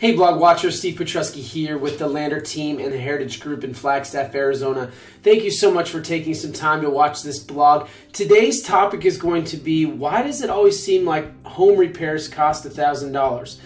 Hey blog watchers, Steve Petruski here with the Lander Team and the Heritage Group in Flagstaff, Arizona. Thank you so much for taking some time to watch this blog. Today's topic is going to be, why does it always seem like home repairs cost $1,000?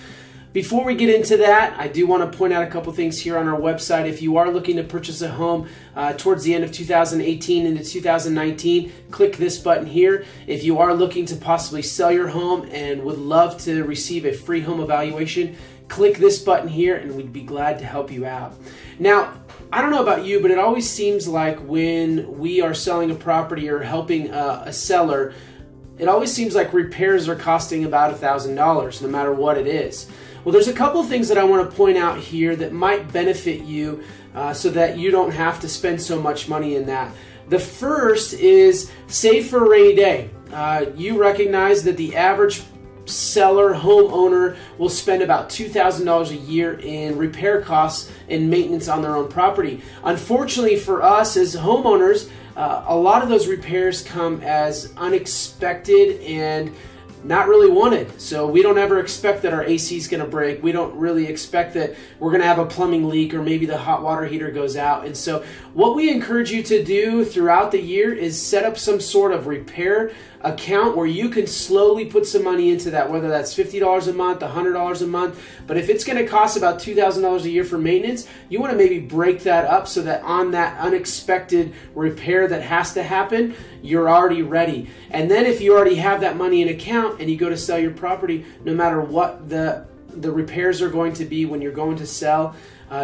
Before we get into that, I do want to point out a couple things here on our website. If you are looking to purchase a home towards the end of 2018 into 2019, click this button here. If you are looking to possibly sell your home and would love to receive a free home evaluation, click this button here and we'd be glad to help you out. Now, I don't know about you, but it always seems like when we are selling a property or helping a seller, it always seems like repairs are costing about $1,000, no matter what it is. Well, there's a couple things that I want to point out here that might benefit you so that you don't have to spend so much money in that. The first is save for a rainy day. You recognize that the average seller, homeowner, will spend about $2,000 a year in repair costs and maintenance on their own property. Unfortunately for us as homeowners, a lot of those repairs come as unexpected and not really wanted. So we don't ever expect that our AC is going to break. We don't really expect that we're going to have a plumbing leak or maybe the hot water heater goes out. And so what we encourage you to do throughout the year is set up some sort of repair account where you can slowly put some money into that, whether that's $50 a month, $100 a month. But if it's going to cost about $2,000 a year for maintenance, you want to maybe break that up so that on that unexpected repair that has to happen, you're already ready. And then if you already have that money in account, and you go to sell your property, no matter what the repairs are going to be when you're going to sell,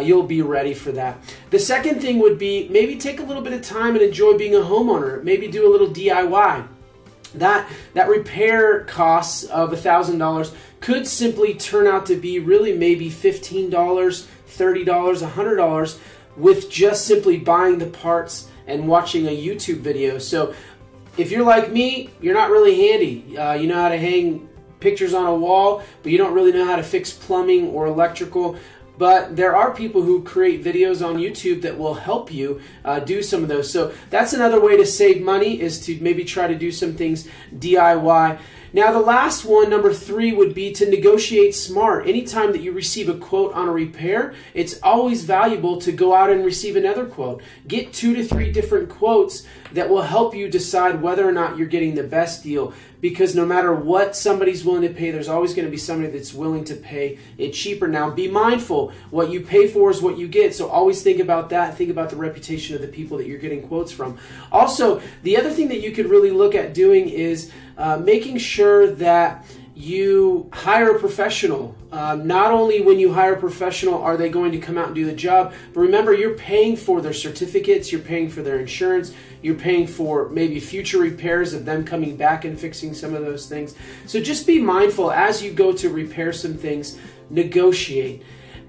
you'll be ready for that. The second thing would be maybe take a little bit of time and enjoy being a homeowner. Maybe do a little DIY. That repair costs of $1,000 could simply turn out to be really maybe $15, $30, $100 with just simply buying the parts and watching a YouTube video. So if you're like me, you're not really handy. You know how to hang pictures on a wall, but you don't really know how to fix plumbing or electrical. But there are people who create videos on YouTube that will help you do some of those. So that's another way to save money, is to maybe try to do some things DIY. Now the last one, number three, would be to negotiate smart. Anytime that you receive a quote on a repair, it's always valuable to go out and receive another quote. Get 2 to 3 different quotes that will help you decide whether or not you're getting the best deal, because no matter what somebody's willing to pay, there's always going to be somebody that's willing to pay it cheaper. Now be mindful, what you pay for is what you get, so always think about that. Think about the reputation of the people that you're getting quotes from. Also, the other thing that you could really look at doing is making sure that you hire a professional. Not only when you hire a professional are they going to come out and do the job, but remember, you're paying for their certificates, you're paying for their insurance, you're paying for maybe future repairs of them coming back and fixing some of those things. So just be mindful as you go to repair some things, negotiate.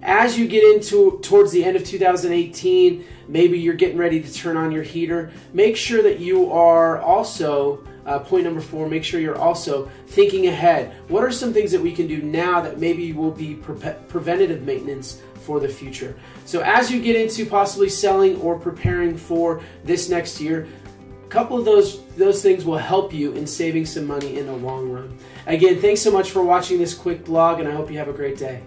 As you get into towards the end of 2018, maybe you're getting ready to turn on your heater. Make sure that you are also, point number 4, make sure you're also thinking ahead. What are some things that we can do now that maybe will be preventative maintenance for the future? So as you get into possibly selling or preparing for this next year, a couple of those things will help you in saving some money in the long run. Again, thanks so much for watching this quick blog, and I hope you have a great day.